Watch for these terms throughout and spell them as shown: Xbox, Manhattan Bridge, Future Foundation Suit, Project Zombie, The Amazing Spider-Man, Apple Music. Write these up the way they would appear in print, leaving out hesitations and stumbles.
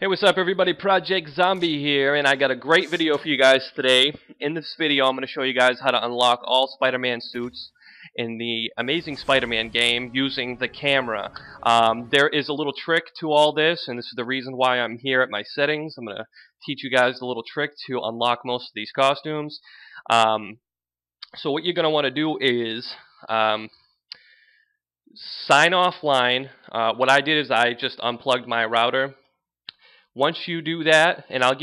Hey, what's up everybody, Project Zombie here, and I got a great video for you guys today. In this video I'm going to show you guys how to unlock all Spider-Man suits in the Amazing Spider Man game using the camera. There is a little trick to all this, and this is the reason why I'm here at my settings. I'm going to teach you guys the little trick to unlock most of these costumes. So what you're going to want to do is sign offline. What I did is I just unplugged my router. Once you do that, and I'll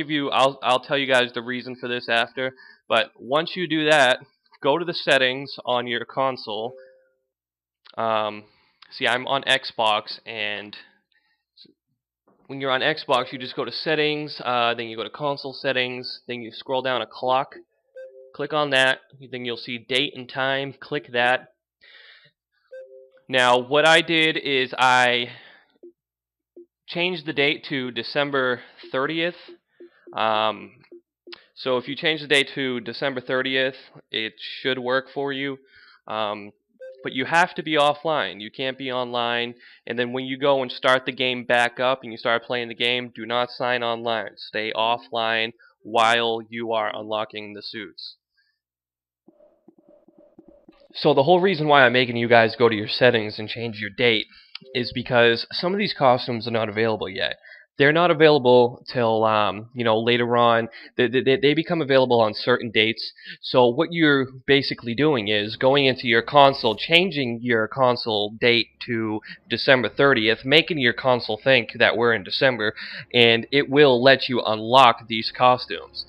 tell you guys the reason for this after, but once you do that, go to the settings on your console. See, I'm on Xbox, and when you're on Xbox, you just go to settings, then you go to console settings, then you scroll down a clock, click on that, then you'll see date and time, click that. Now, what I did is I change the date to December 30th. So if you change the date to December 30th, it should work for you. But you have to be offline. You can't be online. And then when you go and start the game back up and you start playing the game, do not sign online. Stay offline while you are unlocking the suits. So the whole reason why I'm making you guys go to your settings and change your date is because some of these costumes are not available yet. They're not available till you know, later on. They become available on certain dates. So what you're basically doing is going into your console, changing your console date to December 30th, making your console think that we're in December, and it will let you unlock these costumes.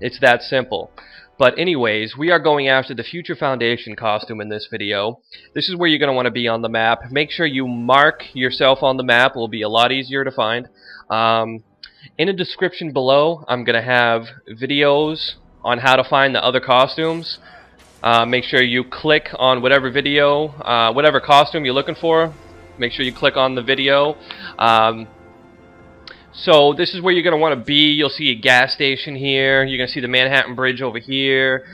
It's that simple. But anyways, we are going after the Future Foundation costume in this video. This is where you're going to want to be on the map. Make sure you mark yourself on the map. It will be a lot easier to find. In the description below, I'm going to have videos on how to find the other costumes. Make sure you click on whatever video, whatever costume you're looking for. Make sure you click on the video. So this is where you're going to want to be. You'll see a gas station here. You're going to see the Manhattan Bridge over here.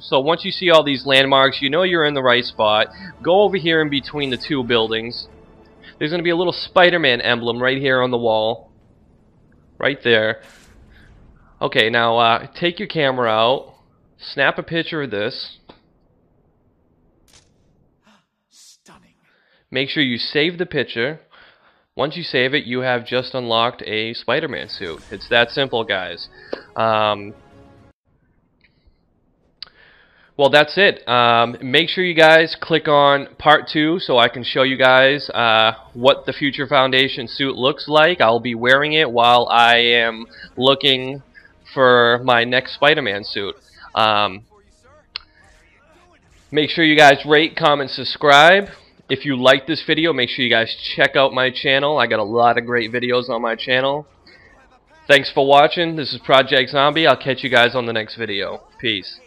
So once you see all these landmarks, you know you're in the right spot. Go over here in between the two buildings. There's going to be a little Spider-Man emblem right here on the wall. Right there. Okay, now take your camera out. Snap a picture of this. Stunning. Make sure you save the picture. Once you save it, you have just unlocked a Spider-Man suit. It's that simple, guys. Well, that's it. Make sure you guys click on part 2 so I can show you guys what the Future Foundation suit looks like. I'll be wearing it while I am looking for my next Spider-Man suit. Make sure you guys rate, comment, subscribe. If you like this video, make sure you guys check out my channel. I got a lot of great videos on my channel. Thanks for watching. This is Project Zombie. I'll catch you guys on the next video. Peace.